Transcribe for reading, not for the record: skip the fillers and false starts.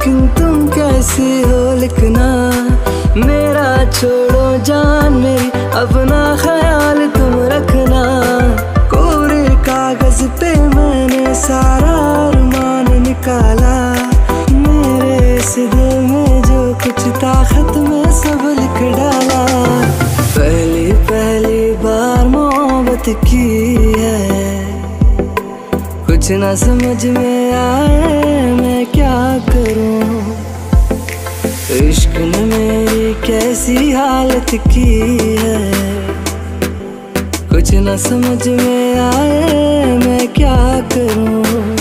लेकिन तुम कैसी हो लिखना, मेरा छोड़ो जान मेरी अपना ख्याल तुम रखना। कोरे कागज पे मैंने सारा अरमान निकाला, मेरे इस दिल में जो कुछ था खत में सब लिख डाला। पहली पहली बार मोहब्बत की है, कुछ ना समझ में आए मैं क्या करूं। इश्क ने मेरी कैसी हालत की है, कुछ ना समझ में आए मैं क्या करूं।